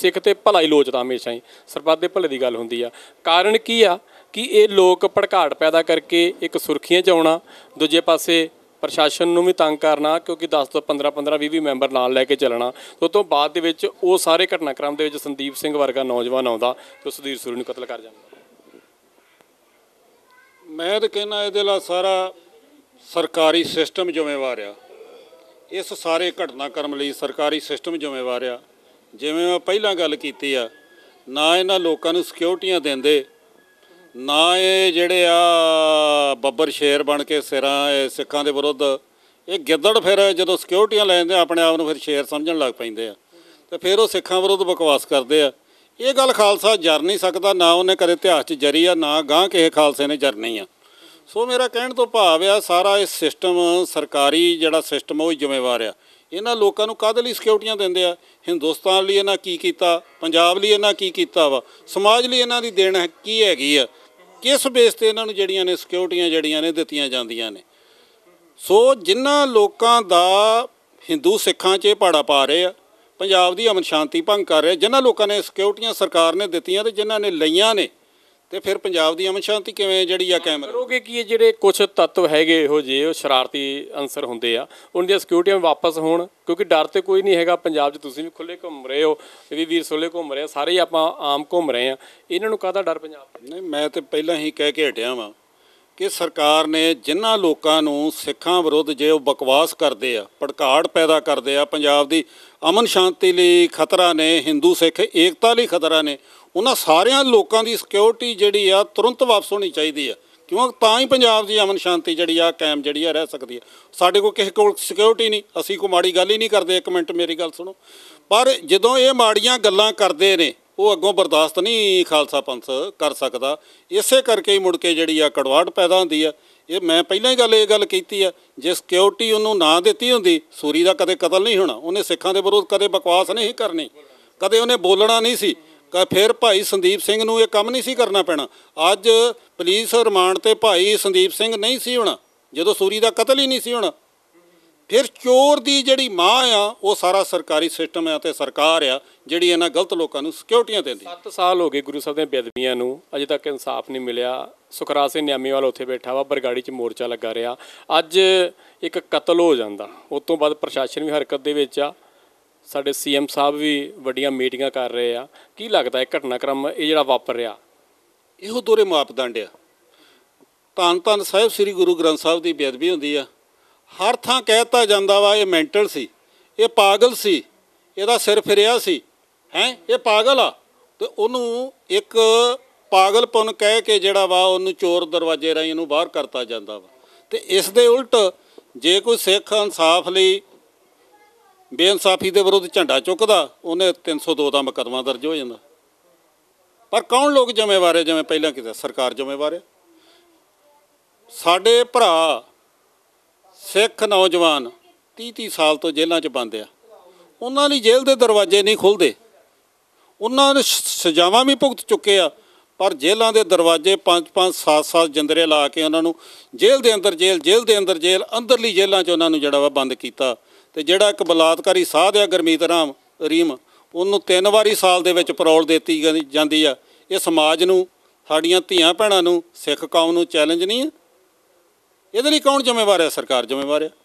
ਸਿੱਖ ਤੇ ਭਲਾ ਹੀ ਲੋਚਦਾ ਹਮੇਸ਼ਾ ਹੀ, ਸਰਬੱਤ ਦੇ ਭਲੇ ਦੀ ਗੱਲ ਹੁੰਦੀ ਆ। ਕਾਰਨ ਕੀ ਆ ਕਿ ਇਹ ਲੋਕ ਭੜਕਾਟ ਪੈਦਾ ਕਰਕੇ ਇੱਕ ਸੁਰਖੀਆਂ 'ਚ ਆਉਣਾ, ਦੂਜੇ ਪਾਸੇ ਪ੍ਰਸ਼ਾਸਨ ਨੂੰ ਵੀ ਤੰਗ ਕਰਨਾ, ਕਿਉਂਕਿ 10 ਤੋਂ 15-15, 20 ਮੈਂਬਰ ਨਾਲ ਲੈ ਕੇ ਚੱਲਣਾ। ਉਸ ਤੋਂ ਬਾਅਦ ਦੇ ਵਿੱਚ ਉਹ ਸਾਰੇ ਘਟਨਾਕ੍ਰਮ ਦੇ ਵਿੱਚ ਸੰਦੀਪ ਸਿੰਘ ਵਰਗਾ ਨੌਜਵਾਨ ਆਉਂਦਾ ਤੇ ਸੁਧੀਰ ਸੂਰੀ ਨੂੰ ਕਤਲ ਕਰ ਜਾਂਦਾ। ਮੈਂ ਤਾਂ ਕਹਿੰਦਾ ਇਹਦੇ ਲਈ ਸਾਰਾ ਸਰਕਾਰੀ ਸਿਸਟਮ ਜ਼ਿੰਮੇਵਾਰ ਆ, ਇਸ ਸਾਰੇ ਘਟਨਾਕ੍ਰਮ ਲਈ ਸਰਕਾਰੀ ਸਿਸਟਮ ਜ਼ਿੰਮੇਵਾਰ ਆ। ਜਿਵੇਂ ਮੈਂ ਪਹਿਲਾਂ ਗੱਲ ਕੀਤੀ ਆ, ਨਾ ਇਹਨਾਂ ਲੋਕਾਂ ਨੂੰ ਸਿਕਿਉਰਟੀਆਂ ਦਿੰਦੇ, ਨਾ ਇਹ ਜਿਹੜੇ ਆ ਬੱਬਰ ਸ਼ੇਰ ਬਣ ਕੇ ਸਿਰਾਂ ਸਿੱਖਾਂ ਦੇ ਵਿਰੁੱਧ ਇਹ ਗਿੱਦੜ ਫਿਰ ਜਦੋਂ ਸਿਕਿਉਰਟੀਆਂ ਲੈ ਜਾਂਦੇ ਆਪਣੇ ਆਪ ਨੂੰ ਫਿਰ ਸ਼ੇਰ ਸਮਝਣ ਲੱਗ ਪੈਂਦੇ ਆ ਤੇ ਫਿਰ ਉਹ ਸਿੱਖਾਂ ਵਿਰੁੱਧ ਬਕਵਾਸ ਕਰਦੇ ਆ। ਇਹ ਗੱਲ ਖਾਲਸਾ ਜਰ ਨਹੀਂ ਸਕਦਾ, ਨਾ ਉਹਨੇ ਕਦੇ ਇਤਿਹਾਸ 'ਚ ਜਰੀ ਆ, ਨਾ ਗਾਂ ਕਿਸੇ ਖਾਲਸੇ ਨੇ ਜਰਨੀ ਆ। ਸੋ ਮੇਰਾ ਕਹਿਣ ਤੋਂ ਭਾਵ ਆ ਸਾਰਾ ਇਹ ਸਿਸਟਮ ਸਰਕਾਰੀ ਜਿਹੜਾ ਸਿਸਟਮ ਉਹ ਜ਼ਿੰਮੇਵਾਰ ਆ। ਇਹਨਾਂ ਲੋਕਾਂ ਨੂੰ ਕਾਹਦੇ ਲਈ ਸਿਕਿਉਰਟੀਆਂ ਦਿੰਦੇ ਆ? ਹਿੰਦੁਸਤਾਨ ਲਈ ਇਹਨਾਂ ਕੀ ਕੀਤਾ, ਪੰਜਾਬ ਲਈ ਇਹਨਾਂ ਕੀ ਕੀਤਾ ਵਾ, ਸਮਾਜ ਲਈ ਇਹਨਾਂ ਦੀ ਦੇਣ ਕੀ ਹੈਗੀ ਆ, ਕਿਸ ਬੇਸ 'ਤੇ ਇਹਨਾਂ ਨੂੰ ਜਿਹੜੀਆਂ ਨੇ ਸਿਕਿਉਰਟੀਆਂ ਜਿਹੜੀਆਂ ਨੇ ਦਿੱਤੀਆਂ ਜਾਂਦੀਆਂ ਨੇ। ਸੋ ਜਿਨ੍ਹਾਂ ਲੋਕਾਂ ਦਾ ਹਿੰਦੂ ਸਿੱਖਾਂ 'ਚ ਪਾੜਾ ਪਾ ਰਹੇ ਆ, ਪੰਜਾਬ ਦੀ ਅਮਨ ਸ਼ਾਂਤੀ ਭੰਗ ਕਰ ਰਹੇ, ਜਿਨ੍ਹਾਂ ਲੋਕਾਂ ਨੇ ਸਿਕਿਉਰਟੀਆਂ ਸਰਕਾਰ ਨੇ ਦਿੱਤੀਆਂ ਤੇ ਜਿਨ੍ਹਾਂ ਨੇ ਲਈਆਂ ਨੇ, ਤੇ ਫਿਰ ਪੰਜਾਬ ਦੀ ਅਮਨ ਸ਼ਾਂਤੀ ਕਿਵੇਂ ਜਿਹੜੀ ਆ ਕਾਇਮ ਕਰੋਗੇ? ਕਿ ਇਹ ਜਿਹੜੇ ਕੁਝ ਤੱਤਵ ਹੈਗੇ ਇਹੋ ਜਿਹੇ ਉਹ ਸ਼ਰਾਰਤੀ ਅਨਸਰ ਹੁੰਦੇ ਆ, ਉਹਨਾਂ ਦੀਆਂ ਸਿਕਿਉਰਟੀਆਂ ਵਾਪਸ ਹੋਣ, ਕਿਉਂਕਿ ਡਰ ਤੇ ਕੋਈ ਨਹੀਂ ਹੈਗਾ। ਪੰਜਾਬ 'ਚ ਤੁਸੀਂ ਵੀ ਖੁੱਲ੍ਹੇ ਘੁੰਮ ਰਹੇ ਹੋ, ਇਹ ਵੀ ਵੀਰ ਸੋਲੇ ਘੁੰਮ ਰਹੇ, ਸਾਰੇ ਆਪਾਂ ਆਮ ਘੁੰਮ ਰਹੇ ਆ, ਇਹਨਾਂ ਨੂੰ ਕਾਹਦਾ ਡਰ ਪੰਜਾਬ? ਨਹੀਂ, ਮੈਂ ਤਾਂ ਪਹਿਲਾਂ ਹੀ ਕਹਿ ਕੇ ਹਟਿਆ ਵਾਂ ਕਿ ਸਰਕਾਰ ਨੇ ਜਿਨ੍ਹਾਂ ਲੋਕਾਂ ਨੂੰ ਸਿੱਖਾਂ ਵਿਰੁੱਧ ਜੇ ਉਹ ਬਕਵਾਸ ਕਰਦੇ ਆ, ਭੜਕਾੜ ਪੈਦਾ ਕਰਦੇ ਆ, ਪੰਜਾਬ ਦੀ ਅਮਨ ਸ਼ਾਂਤੀ ਲਈ ਖਤਰਾ ਨੇ, ਹਿੰਦੂ ਸਿੱਖ ਏਕਤਾ ਲਈ ਖਤਰਾ ਨੇ, ਉਹਨਾਂ ਸਾਰਿਆਂ ਲੋਕਾਂ ਦੀ ਸਿਕਿਉਰਿਟੀ ਜਿਹੜੀ ਆ ਤੁਰੰਤ ਵਾਪਸ ਹੋਣੀ ਚਾਹੀਦੀ ਆ। ਕਿਉਂਕਿ ਤਾਂ ਹੀ ਪੰਜਾਬ ਦੀ ਅਮਨ ਸ਼ਾਂਤੀ ਜਿਹੜੀ ਆ ਕਾਇਮ ਜਿਹੜੀ ਆ ਰਹਿ ਸਕਦੀ ਆ। ਸਾਡੇ ਕੋਲ ਕਿਸੇ ਕੋਲ ਸਿਕਿਉਰਿਟੀ ਨਹੀਂ, ਅਸੀਂ ਕੋਈ ਮਾੜੀ ਗੱਲ ਹੀ ਨਹੀਂ ਕਰਦੇ। ਇੱਕ ਮਿੰਟ ਮੇਰੀ ਗੱਲ ਸੁਣੋ, ਪਰ ਜਦੋਂ ਇਹ ਮਾੜੀਆਂ ਗੱਲਾਂ ਕਰਦੇ ਨੇ ਉਹ ਅੱਗੋਂ ਬਰਦਾਸ਼ਤ ਨਹੀਂ ਖਾਲਸਾ ਪੰਥ ਕਰ ਸਕਦਾ। ਇਸੇ ਕਰਕੇ ਹੀ ਮੁੜ ਕੇ ਜਿਹੜੀ ਆ ਕੜਵਾਹਟ ਪੈਦਾ ਹੁੰਦੀ ਆ। ਇਹ ਮੈਂ ਪਹਿਲਾਂ ਹੀ ਇਹ ਗੱਲ ਕੀਤੀ ਆ, ਜੇ ਸਿਕਿਉਰਿਟੀ ਉਹਨੂੰ ਨਾ ਦਿੱਤੀ ਹੁੰਦੀ ਸੂਰੀ ਦਾ ਕਦੇ ਕਤਲ ਨਹੀਂ ਹੋਣਾ, ਉਹਨੇ ਸਿੱਖਾਂ ਦੇ ਵਿਰੁੱਧ ਕਦੇ ਬਕਵਾਸ ਨਹੀਂ ਕਰਨੀ, ਕਦੇ ਉਹਨੇ ਬੋਲਣਾ ਨਹੀਂ ਸੀ, ਫਿਰ ਭਾਈ ਸੰਦੀਪ ਸਿੰਘ ਨੂੰ ਇਹ ਕੰਮ ਨਹੀਂ ਸੀ ਕਰਨਾ ਪੈਣਾ। ਅੱਜ ਪੁਲਿਸ ਰਿਮਾਂਡ ਤੇ ਭਾਈ ਸੰਦੀਪ ਸਿੰਘ ਨਹੀਂ ਸੀ ਹੋਣਾ, ਜਦੋਂ ਸੂਰੀ ਦਾ ਕਤਲ ਹੀ ਨਹੀਂ ਸੀ ਹੋਣਾ। ਫਿਰ ਚੋਰ ਦੀ ਜਿਹੜੀ ਮਾਂ ਆ ਉਹ ਸਾਰਾ ਸਰਕਾਰੀ ਸਿਸਟਮ ਆ ਤੇ ਸਰਕਾਰ ਆ ਜਿਹੜੀ ਇਹਨਾਂ ਗਲਤ ਲੋਕਾਂ ਨੂੰ ਸਿਕਿਉਰਟੀਆਂ ਦਿੰਦੀ। 7 ਸਾਲ ਹੋ ਗਏ ਗੁਰੂ ਸਾਹਿਬ ਦੇ ਬੇਅਦਬੀਆਂ ਨੂੰ, ਅਜੇ ਤੱਕ ਇਨਸਾਫ ਨਹੀਂ ਮਿਲਿਆ। ਸੁਖਰਾਜ ਸਿੰਘ ਨਿਆਮੀਵਾਲ ਉੱਥੇ ਬੈਠਾ ਵਾ, ਬਰਗਾੜੀ 'ਚ ਮੋਰਚਾ ਲੱਗਾ ਰਿਹਾ। ਅੱਜ ਇੱਕ ਕਤਲ ਹੋ ਜਾਂਦਾ, ਉਸ ਤੋਂ ਬਾਅਦ ਪ੍ਰਸ਼ਾਸਨ ਵੀ ਹਰਕਤ ਦੇ ਵਿੱਚ ਆ, ਸਾਡੇ CM ਸਾਹਿਬ ਵੀ ਵੱਡੀਆਂ ਮੀਟਿੰਗਾਂ ਕਰ ਰਹੇ ਆ। ਕੀ ਲੱਗਦਾ ਇਹ ਘਟਨਾਕ੍ਰਮ ਇਹ ਜਿਹੜਾ ਵਾਪਰ ਰਿਹਾ ਇਹੋ ਦੋਰੇ ਮਾਪਦੰਡ ਆ? ਧੰਨ ਸਾਹਿਬ ਸ੍ਰੀ ਗੁਰੂ ਗ੍ਰੰਥ ਸਾਹਿਬ ਦੀ ਬੇਅਦਬੀ ਹੁੰਦੀ ਆ, ਹਰ ਥਾਂ ਕਹਿਤਾ ਜਾਂਦਾ ਵਾ ਇਹ ਮੈਂਟਲ ਸੀ, ਇਹ ਪਾਗਲ ਸੀ, ਇਹਦਾ ਸਿਰ ਫਿਰਿਆ ਸੀ, ਹੈਂ ਇਹ ਪਾਗਲ ਆ, ਤੇ ਉਹਨੂੰ ਇੱਕ ਪਾਗਲਪਨ ਕਹਿ ਕੇ ਜਿਹੜਾ ਵਾ ਉਹਨੂੰ ਚੋਰ ਦਰਵਾਜ਼ੇ ਰਾਹੀਂ ਇਹਨੂੰ ਬਾਹਰ ਕਰਤਾ ਜਾਂਦਾ ਵਾ। ਤੇ ਇਸ ਦੇ ਉਲਟ ਜੇ ਕੋਈ ਸਿੱਖ ਇਨਸਾਫ ਲਈ ਬੇਇਨਸਾਫੀ ਦੇ ਵਿਰੁੱਧ ਝੰਡਾ ਚੁੱਕਦਾ ਉਹਨੇ 302 ਦਾ ਮੁਕੱਦਮਾ ਦਰਜ ਹੋ ਜਾਂਦਾ। ਪਰ ਕੌਣ ਲੋਕ ਜ਼ਿੰਮੇਵਾਰ ਹੈ? ਜਿਵੇਂ ਪਹਿਲਾਂ ਕਿਹਾ ਸਰਕਾਰ ਜ਼ਿੰਮੇਵਾਰ ਹੈ। ਸਾਡੇ ਭਰਾ ਸਿੱਖ ਨੌਜਵਾਨ 30-30 ਸਾਲ ਤੋਂ ਜੇਲ੍ਹਾਂ 'ਚ ਬੰਦ ਆ, ਉਹਨਾਂ ਲਈ ਜੇਲ੍ਹ ਦੇ ਦਰਵਾਜ਼ੇ ਨਹੀਂ ਖੁੱਲ੍ਹਦੇ, ਉਹਨਾਂ ਨੇ ਸਜ਼ਾਵਾਂ ਵੀ ਭੁਗਤ ਚੁੱਕੇ ਆ, ਪਰ ਜੇਲ੍ਹਾਂ ਦੇ ਦਰਵਾਜ਼ੇ 5-5, 7-7 ਜਿੰਦਰੇ ਲਾ ਕੇ ਉਹਨਾਂ ਨੂੰ ਜੇਲ੍ਹ ਦੇ ਅੰਦਰ ਅੰਦਰਲੀ ਜੇਲ੍ਹਾਂ 'ਚ ਉਹਨਾਂ ਨੂੰ ਜਿਹੜਾ ਵਾ ਬੰਦ ਕੀਤਾ। ਤੇ ਜਿਹੜਾ ਇੱਕ ਬਲਾਤਕਾਰੀ ਸਾਧ ਆ ਗੁਰਮੀਤ ਰਾਮ ਰਹੀਮ, ਉਹਨੂੰ 3 ਵਾਰੀ ਸਾਲ ਦੇ ਵਿੱਚ ਪੈਰੋਲ ਦਿੱਤੀ ਜਾਂਦੀ ਆ। ਇਹ ਸਮਾਜ ਨੂੰ, ਸਾਡੀਆਂ ਧੀਆਂ ਭੈਣਾਂ ਨੂੰ, ਸਿੱਖ ਕੌਮ ਨੂੰ ਚੈਲੰਜ ਨਹੀਂ ਹੈ? ਇਹਦੇ ਲਈ ਕੌਣ ਜ਼ਿੰਮੇਵਾਰ ਹੈ? ਸਰਕਾਰ ਜ਼ਿੰਮੇਵਾਰ ਹੈ।